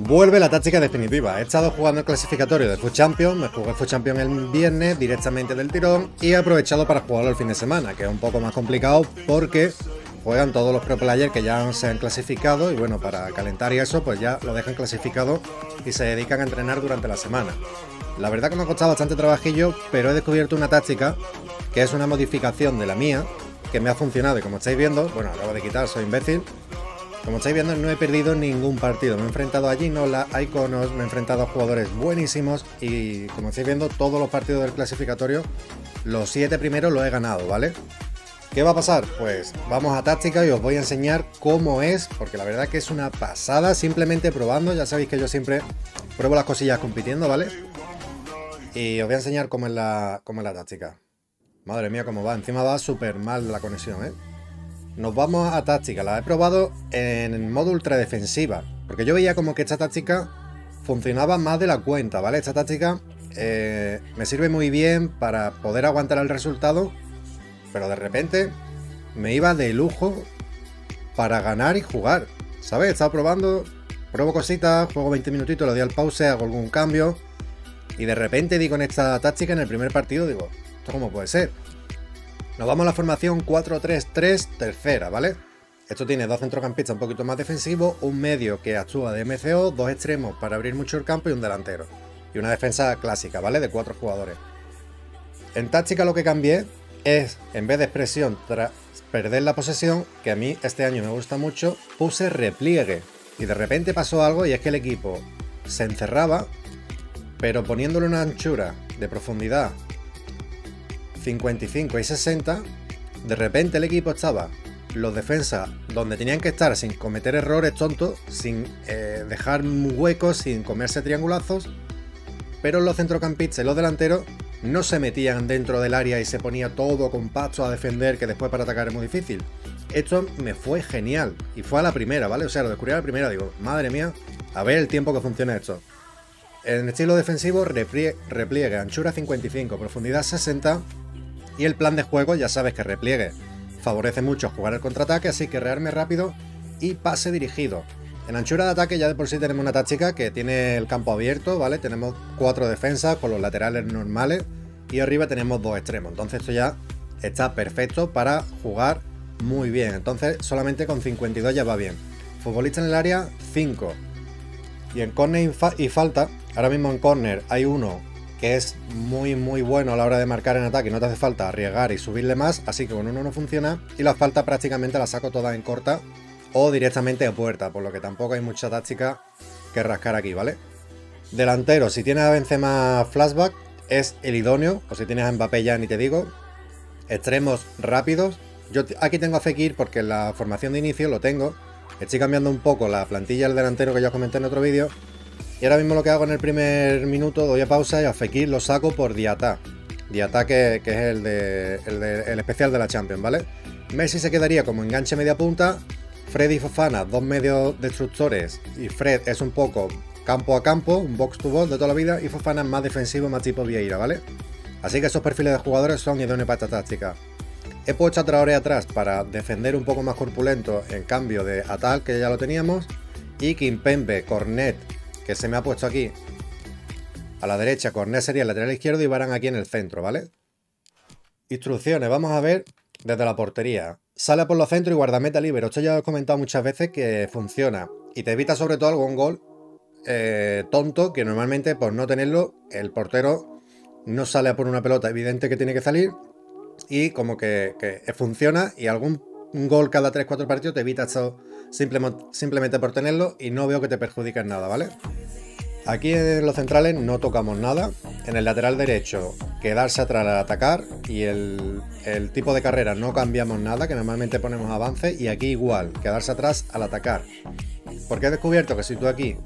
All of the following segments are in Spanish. Vuelve la táctica definitiva. He estado jugando el clasificatorio de FUT Champions, me jugué FUT Champions el viernes directamente del tirón y he aprovechado para jugarlo el fin de semana, que es un poco más complicado porque juegan todos los pro players que ya se han clasificado y bueno, para calentar y eso, pues ya lo dejan clasificado y se dedican a entrenar durante la semana. La verdad que me ha costado bastante trabajillo, pero he descubierto una táctica que es una modificación de la mía que me ha funcionado y como estáis viendo, bueno, acabo de quitar, soy imbécil. Como estáis viendo, no he perdido ningún partido. Me he enfrentado a Ginola, a Iconos, me he enfrentado a jugadores buenísimos y como estáis viendo, todos los partidos del clasificatorio, los 7 primeros los he ganado, ¿vale? ¿Qué va a pasar? Pues vamos a táctica y os voy a enseñar cómo es, porque la verdad que es una pasada, simplemente probando. Ya sabéis que yo siempre pruebo las cosillas compitiendo, ¿vale? Y os voy a enseñar cómo es la táctica. Madre mía, cómo va. Encima va súper mal la conexión, ¿eh? Nos vamos a táctica, la he probado en modo ultra defensiva, porque yo veía como que esta táctica funcionaba más de la cuenta, ¿vale? Esta táctica me sirve muy bien para poder aguantar el resultado, pero de repente me iba de lujo para ganar y jugar, ¿sabes? He estado probando, pruebo cositas, juego 20 minutitos, le doy al pause, hago algún cambio, y de repente digo en esta táctica, en el primer partido, digo, ¿esto cómo puede ser? Nos vamos a la formación 4-3-3 tercera, ¿vale? Esto tiene dos centrocampistas un poquito más defensivos, un medio que actúa de MCO, dos extremos para abrir mucho el campo y un delantero. Y una defensa clásica, ¿vale? De 4 jugadores. En táctica lo que cambié es, en vez de expresión tras perder la posesión, que a mí este año me gusta mucho, puse repliegue. Y de repente pasó algo y es que el equipo se encerraba, pero poniéndole una anchura de profundidad 55 y 60, de repente el equipo estaba, los defensas, donde tenían que estar sin cometer errores tontos, sin dejar huecos, sin comerse triangulazos, pero los centrocampistas y los delanteros no se metían dentro del área y se ponía todo compacto a defender, que después para atacar es muy difícil. Esto me fue genial y fue a la primera, ¿vale? O sea, lo descubrí a la primera, digo, madre mía, a ver el tiempo que funciona esto. En estilo defensivo, repliegue, anchura 55, profundidad 60. Y el plan de juego, ya sabes que repliegue favorece mucho jugar el contraataque, así que rearme rápido y pase dirigido. En anchura de ataque ya de por sí tenemos una táctica que tiene el campo abierto, ¿vale? Tenemos 4 defensas con los laterales normales y arriba tenemos 2 extremos. Entonces esto ya está perfecto para jugar muy bien. Entonces solamente con 52 ya va bien. Futbolista en el área, 5. Y en córner y falta, ahora mismo en córner hay uno que es muy bueno a la hora de marcar en ataque, no te hace falta arriesgar y subirle más, así que con uno no funciona, y las faltas prácticamente las saco todas en corta o directamente a puerta, por lo que tampoco hay mucha táctica que rascar aquí, ¿vale? Delantero, si tienes a Benzema flashback, es el idóneo, o si tienes a Mbappé ya ni te digo. Extremos rápidos, yo aquí tengo a Fekir porque en la formación de inicio lo tengo, estoy cambiando un poco la plantilla del delantero que ya os comenté en otro vídeo. Y ahora mismo lo que hago en el primer minuto, doy a pausa y a Fekir lo saco por Diatá. Diatá que es el especial de la Champions, ¿vale? Messi se quedaría como enganche media punta. Fred y Fofana, dos medios destructores. Y Fred es un poco campo a campo, un box to box de toda la vida. Y Fofana es más defensivo, más tipo Vieira, ¿vale? Así que esos perfiles de jugadores son idóneos para esta táctica. He puesto a Traoré atrás para defender un poco más corpulento en cambio de Atal, que ya lo teníamos. Y Kimpembe, Cornet, que se me ha puesto aquí a la derecha, Cornet sería el lateral izquierdo y Varane aquí en el centro, ¿vale? Instrucciones, vamos a ver desde la portería. Sale por los centros y guardameta libre. Esto ya os he comentado muchas veces que funciona y te evita sobre todo algún gol tonto que normalmente por no tenerlo el portero no sale a por una pelota evidente que tiene que salir y como que funciona y algún gol cada 3-4 partidos te evita esto simplemente por tenerlo y no veo que te perjudiques nada, ¿vale? Aquí en los centrales no tocamos nada. En el lateral derecho quedarse atrás al atacar y el tipo de carrera no cambiamos nada, que normalmente ponemos avance, y aquí igual, quedarse atrás al atacar. Porque he descubierto que si tú aquí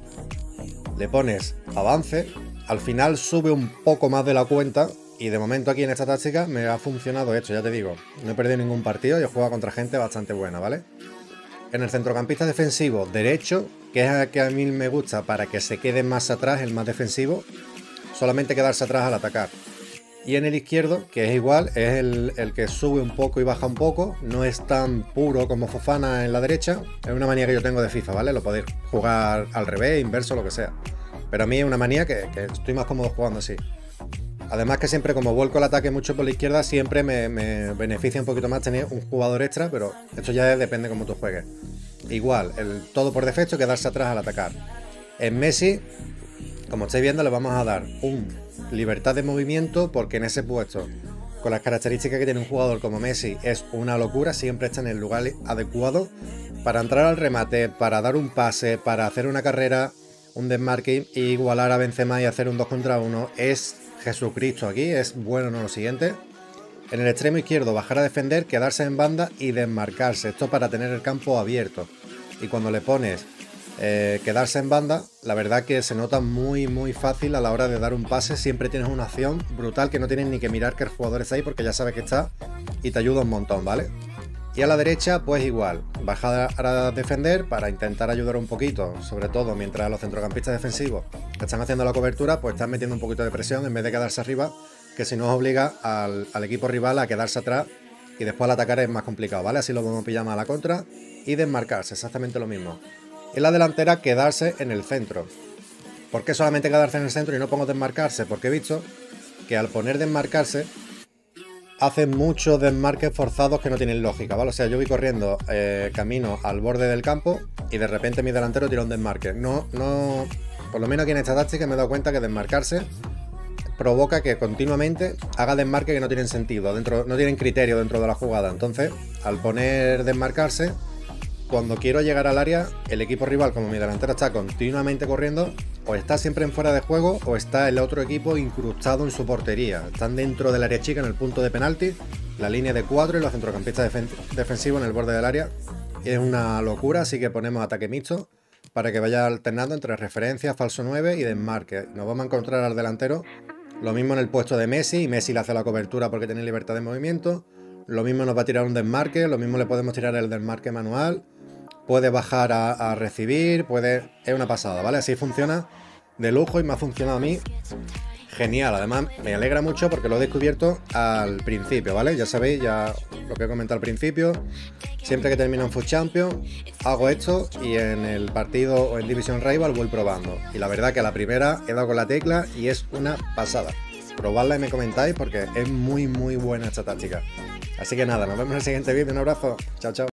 le pones avance, al final sube un poco más de la cuenta. Y de momento aquí en esta táctica me ha funcionado esto, ya te digo, no he perdido ningún partido y he jugado contra gente bastante buena, ¿vale? En el centrocampista defensivo derecho, que es el que a mí me gusta para que se quede más atrás, el más defensivo, solamente quedarse atrás al atacar. Y en el izquierdo, que es igual, es el que sube un poco y baja un poco. No es tan puro como Fofana en la derecha. Es una manía que yo tengo de FIFA, ¿vale? Lo podéis jugar al revés, inverso, lo que sea. Pero a mí es una manía que estoy más cómodo jugando así. Además que siempre, como vuelco el ataque mucho por la izquierda, siempre me beneficia un poquito más tener un jugador extra, pero esto ya depende cómo tú juegues. Igual, el todo por defecto, quedarse atrás al atacar. En Messi, como estáis viendo, le vamos a dar un... libertad de movimiento, porque en ese puesto, con las características que tiene un jugador como Messi, es una locura. Siempre está en el lugar adecuado para entrar al remate, para dar un pase, para hacer una carrera, un desmarque y igualar a Benzema y hacer un 2 contra 1. Es Jesucristo aquí, es bueno, no lo siguiente. En el extremo izquierdo, bajar a defender, quedarse en banda y desmarcarse. Esto para tener el campo abierto. Y cuando le pones quedarse en banda, la verdad que se nota muy fácil a la hora de dar un pase. Siempre tienes una acción brutal que no tienes ni que mirar que el jugador está ahí, porque ya sabes que está y te ayuda un montón, ¿vale? Y a la derecha, pues igual, bajar a defender para intentar ayudar un poquito, sobre todo mientras los centrocampistas defensivos están haciendo la cobertura, pues están metiendo un poquito de presión en vez de quedarse arriba, que si no obliga al equipo rival a quedarse atrás y después al atacar es más complicado, ¿vale? Así lo vamos a pillar más a la contra y desmarcarse, exactamente lo mismo. En la delantera, quedarse en el centro. ¿Por qué solamente quedarse en el centro y no pongo desmarcarse? Porque he visto que al poner desmarcarse hacen muchos desmarques forzados que no tienen lógica, ¿vale? O sea, yo voy corriendo camino al borde del campo y de repente mi delantero tira un desmarque. No, por lo menos aquí en esta táctica me he dado cuenta que desmarcarse provoca que continuamente haga desmarques que no tienen sentido, no tienen criterio dentro de la jugada. Entonces, al poner desmarcarse, cuando quiero llegar al área, el equipo rival, como mi delantero está continuamente corriendo, o está siempre en fuera de juego, o está el otro equipo incrustado en su portería. Están dentro del área chica en el punto de penalti, la línea de 4 y los centrocampistas defensivos en el borde del área. Es una locura, así que ponemos ataque mixto para que vaya alternando entre referencias, falso 9 y desmarque. Nos vamos a encontrar al delantero, lo mismo en el puesto de Messi, y Messi le hace la cobertura porque tiene libertad de movimiento. Lo mismo nos va a tirar un desmarque, lo mismo le podemos tirar el desmarque manual. Puede bajar a recibir, puede... Es una pasada, ¿vale? Así funciona de lujo y me ha funcionado a mí genial. Además, me alegra mucho porque lo he descubierto al principio, ¿vale? Ya sabéis, ya lo que he comentado al principio. Siempre que termino en FUT Champions, hago esto y en el partido o en Division Rival voy probando. Y la verdad que a la primera he dado con la tecla y es una pasada. Probadla y me comentáis porque es muy buena esta táctica. Así que nada, nos vemos en el siguiente vídeo. Un abrazo. Chao, chao.